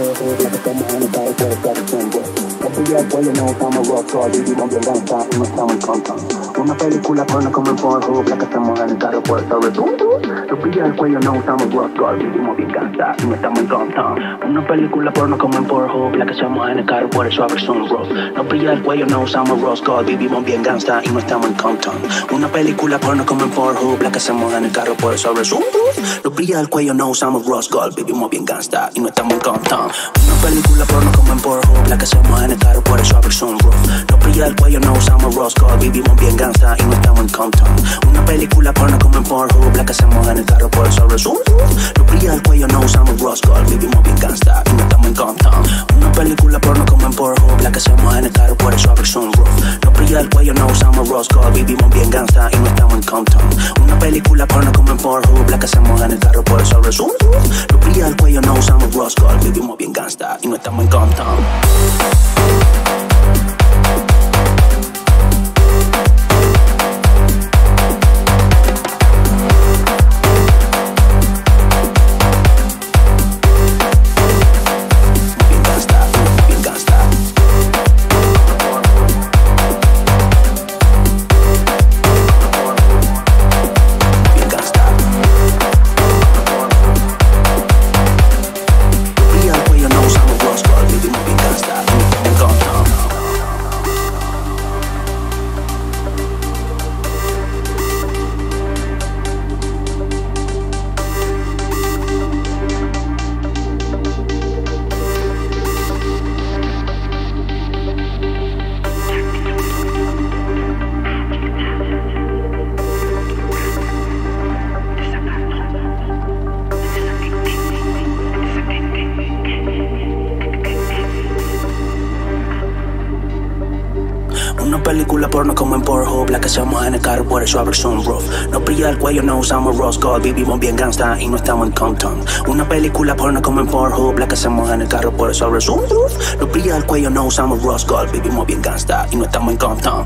Una película porno como en Pornhub, la que estamos en el aeropuerto. Tú pillas el cuello, no usamos Rose Gold, vivimos bien cansados, no estamos en Compton. Una película porno como en Pornhub, la que estamos en el aeropuerto, suave sunroof. No pillas el cuello, no usamos Rose Gold, vivimos bien gangsta y no estamos en Compton. Una película porno como en Pornhub, la que hacemos en el carro por sobre sunroof. No pillas el cuello, no usamos Rose Gold, vivimos bien gangsta y no estamos en Compton. Una película porno como en Pornhub, la que hacemos en el carro por sobre sunroof. No pillas el cuello, no usamos Rose Gold, vivimos bien gangsta y no estamos en Compton. Una película porno como en Pornhub, la que hacemos en el carro por sobre sunroof. No pillas el cuello, no usamos Rose Gold, vivimos bien gangsta y no estamos en Compton. Una película porno como en Pornhub, la que hacemos en el carro por sobre sunroof. No pillas el cuello, no usamos Rose Gold, vivimos bien gangsta y no estamos en Compton. Una película porno como en Pornhub, la que hacemos en el carro por sobre sunroof. No pillas el cuello, no usamos Rose Gold, vivimos bien gangsta y no estamos en Compton. Una película porno como en Pornhub, la que hacemos en el carro por el suave sunroof. No brilla el cuello, no usamos Rose Gold, vivimos bien gangsta y no estamos en Compton. Una película porno como en Pornhub, la que hacemos en el carro por el suave sunroof. No brilla el cuello, no usamos Rose Gold, vivimos bien gangsta y no estamos en Compton.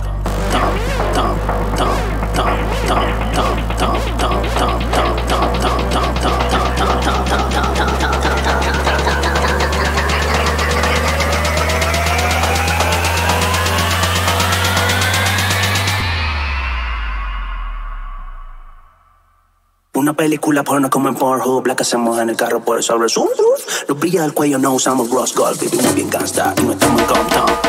Una película porno como en Pornhub, la que hacemos en el carro por sobre sunroof. No brilla el cuello, no usamos Rose Gold, vivimos bien gangsta y no estamos en Compton.